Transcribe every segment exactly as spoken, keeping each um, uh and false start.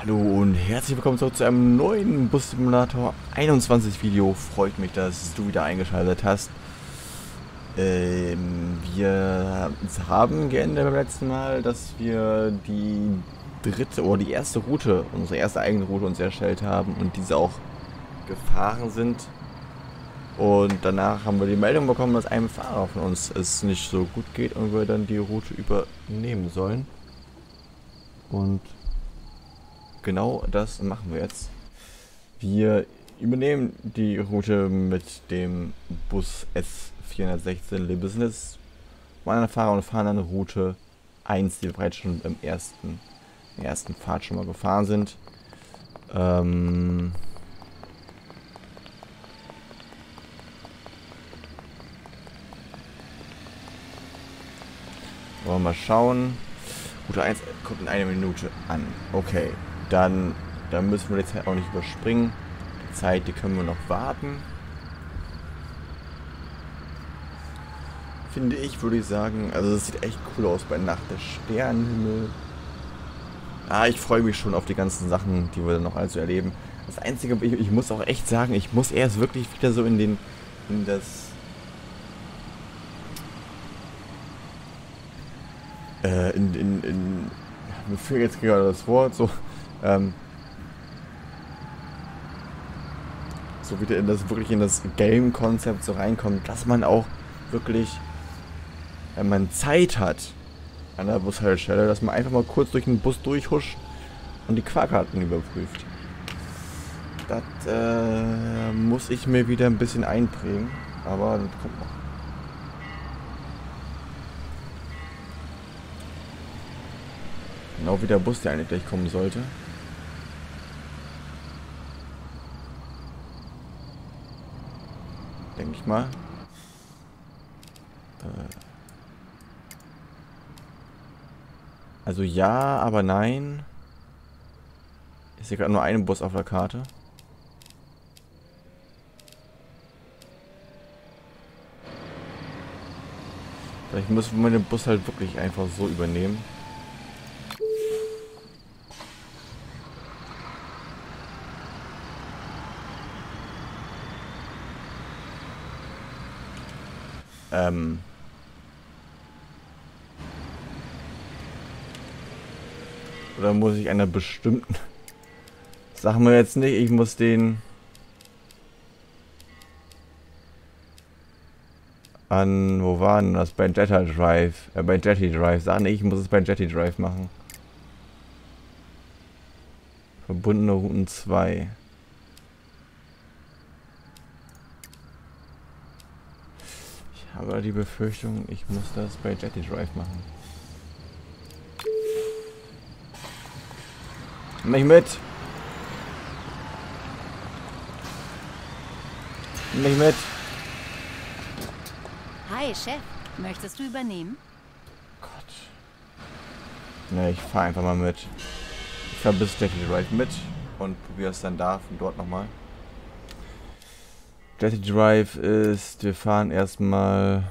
Hallo und herzlich willkommen zurück zu einem neuen Bus Simulator einundzwanzig Video. Freut mich, dass du wieder eingeschaltet hast. Ähm, wir haben geändert beim letzten Mal, dass wir die dritte oder die erste Route, unsere erste eigene Route uns erstellt haben und diese auch gefahren sind. Und danach haben wir die Meldung bekommen, dass einem Fahrer von uns es nicht so gut geht und wir dann die Route übernehmen sollen. Und genau das machen wir jetzt. Wir übernehmen die Route mit dem Bus S vier sechzehn Le Business. Meine Fahrer und fahren dann Route eins, die wir bereits schon im ersten, in der ersten Fahrt schon mal gefahren sind. Ähm Wollen wir mal schauen. Route eins kommt in einer Minute an. Okay. Dann, dann müssen wir die Zeit auch nicht überspringen. Die Zeit, die können wir noch warten. Finde ich, würde ich sagen. Also es sieht echt cool aus bei Nacht. Der Sternenhimmel. Ah, ich freue mich schon auf die ganzen Sachen, die wir dann noch also erleben. Das Einzige, ich, ich muss auch echt sagen, ich muss erst wirklich wieder so in den, in das, äh, in, in, in, mir fehlt jetzt gerade das Wort, so, ähm, so wieder in das, wirklich in das Game-Konzept so reinkommt, dass man auch wirklich, wenn man Zeit hat an der Bushaltestelle, dass man einfach mal kurz durch den Bus durchhuscht und die Fahrkarten überprüft. Das äh, muss ich mir wieder ein bisschen einprägen, aber das kommt noch. Genau wie der Bus, der eigentlich gleich kommen sollte. Denke ich mal. Also ja, aber nein. Ist hier gerade nur ein Bus auf der Karte. Vielleicht müssen wir den Bus halt wirklich einfach so übernehmen. Ähm. Oder muss ich einer bestimmten... Sagen wir jetzt nicht, ich muss den... An... Wo war denn das? Bei Jetty Drive. Äh, bei Jetty Drive. Sagen wir, ich muss es bei Jetty Drive machen. Verbundene Routen zwei. Aber die Befürchtung, ich muss das bei Jetty Drive machen. Nimm mich mit! Nimm mich mit! Hi Chef, möchtest du übernehmen? Gott. Ne, ich fahr einfach mal mit. Ich fahr bis Jetty Drive mit und probiere es dann da von dort nochmal. Jetty Drive ist, wir fahren erstmal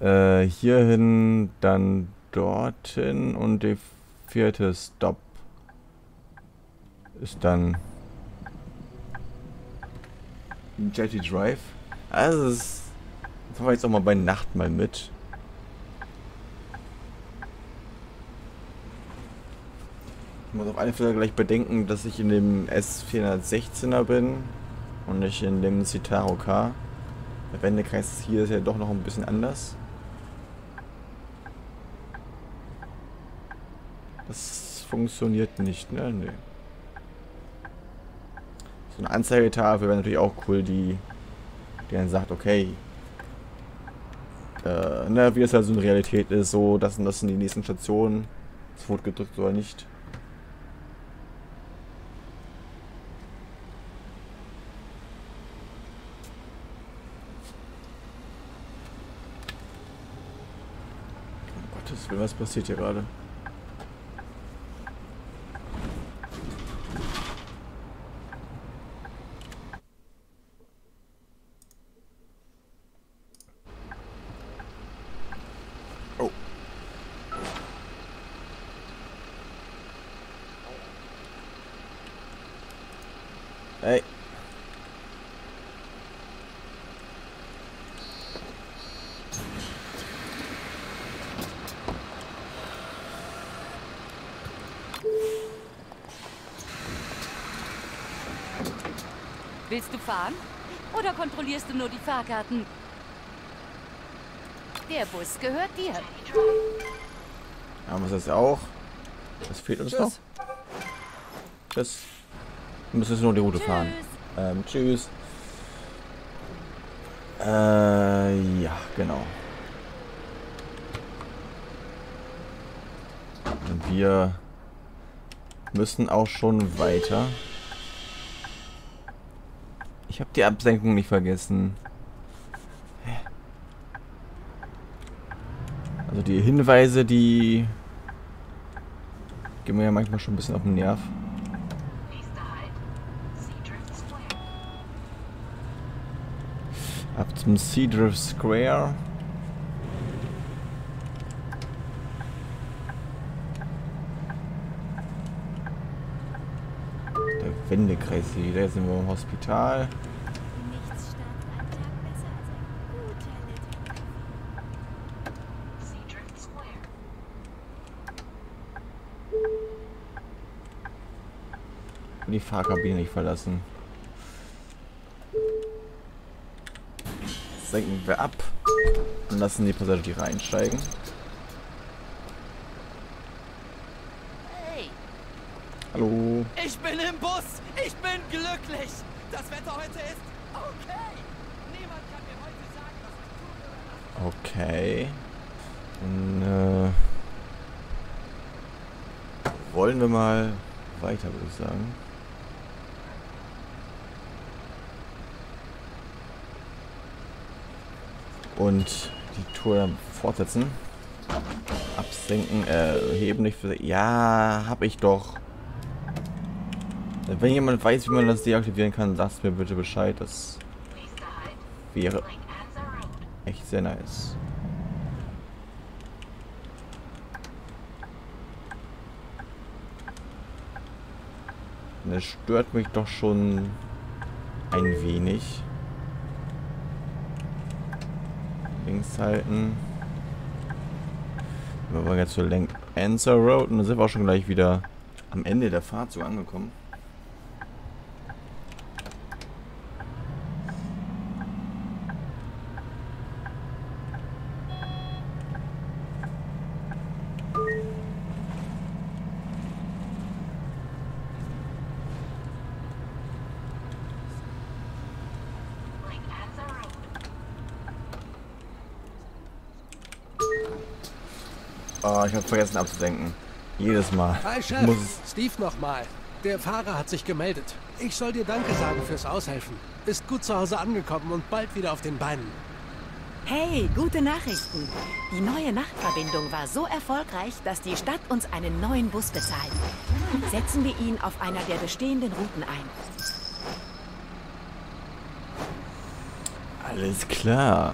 äh, hierhin, dann dorthin und der vierte Stop ist dann Jetty Drive. Also das fahren wir jetzt auch mal bei Nacht mal mit. Ich muss auf alle Fälle gleich bedenken, dass ich in dem S vier sechzehner bin und nicht in dem Citaro G. Der Wendekreis hier ist ja doch noch ein bisschen anders. Das funktioniert nicht, ne? Nee. So eine Anzeigetafel wäre natürlich auch cool, die, die dann sagt, okay, äh, ne, wie es halt so in Realität ist, so, das und das sind die nächsten Stationen, es wurde gedrückt oder nicht. Was passiert hier gerade? Oh. Hey. Willst du fahren? Oder kontrollierst du nur die Fahrkarten? Der Bus gehört dir. Haben wir das auch? Was fehlt uns tschüss. noch? Tschüss. Wir müssen jetzt nur die Route tschüss. fahren. Ähm, tschüss. Äh, ja, genau. Und wir müssen auch schon weiter. Ich habe die Absenkung nicht vergessen. Also die Hinweise, die gehen mir ja manchmal schon ein bisschen auf den Nerv. Ab zum Seadrift Square. Der Wendekreis hier, da sind wir im Hospital. Die Fahrkabine nicht verlassen. Senken wir ab und lassen die Passagiere einsteigen. Hey. Hallo. Ich bin im Bus. Ich bin glücklich. Das Wetter heute ist okay. Niemand kann mir heute sagen, was ich tue. Okay. Dann, äh, wollen wir mal weiter, würde ich sagen. Und die Tour fortsetzen. Absenken, äh, heben nicht für... Ja, hab ich doch. Wenn jemand weiß, wie man das deaktivieren kann, sagt mir bitte Bescheid. Das wäre echt sehr nice. Das stört mich doch schon ein wenig. Links halten. Wir wollen jetzt zur Lenk Answer Road und da sind wir auch schon gleich wieder am Ende der Fahrt so angekommen. Oh, ich habe vergessen abzudenken. Jedes Mal. Hi Chef, muss Steve nochmal. Der Fahrer hat sich gemeldet. Ich soll dir Danke sagen fürs Aushelfen. Bist gut zu Hause angekommen und bald wieder auf den Beinen. Hey, gute Nachrichten. Die neue Nachtverbindung war so erfolgreich, dass die Stadt uns einen neuen Bus bezahlt. Setzen wir ihn auf einer der bestehenden Routen ein. Alles klar.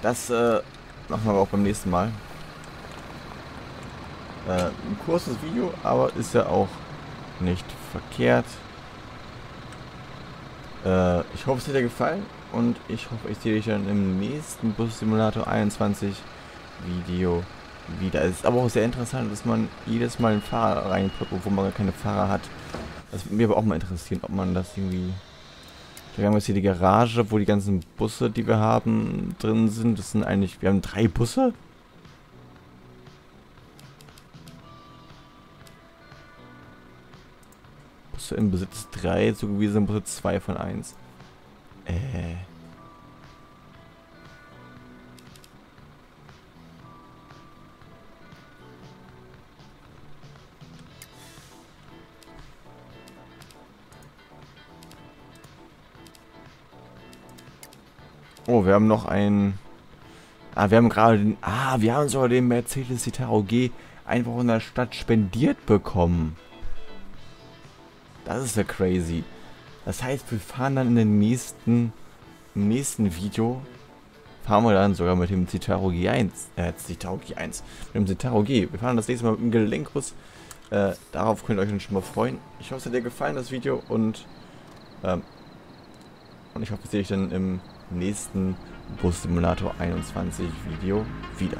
Das äh, machen wir aber auch beim nächsten Mal. Äh, ein kurzes Video, aber ist ja auch nicht verkehrt. Äh, ich hoffe, es hat dir gefallen und ich hoffe, ich sehe dich dann im nächsten Bus Simulator einundzwanzig Video wieder. Es ist aber auch sehr interessant, dass man jedes Mal einen Fahrer reinploppt, obwohl man gar keine Fahrer hat. Das würde mich aber auch mal interessieren, ob man das irgendwie... Wir haben jetzt hier die Garage, wo die ganzen Busse, die wir haben, drin sind. Das sind eigentlich... Wir haben drei Busse? Busse im Besitz drei, zugewiesene Busse zwei von eins. Äh... Oh, wir haben noch einen... Ah, wir haben gerade den... Ah, wir haben sogar den Mercedes Citaro G einfach in der Stadt spendiert bekommen. Das ist ja crazy. Das heißt, wir fahren dann in den nächsten... Im nächsten Video... Fahren wir dann sogar mit dem Citaro G eins. Äh, Citaro G eins. Mit dem Citaro G. Wir fahren das nächste Mal mit dem Gelenkbus Äh, darauf könnt ihr euch schon mal freuen. Ich hoffe, es hat dir gefallen, das Video. Und, ähm, und ich hoffe, ich sehe euch dann im nächsten Bus Simulator einundzwanzig Video wieder.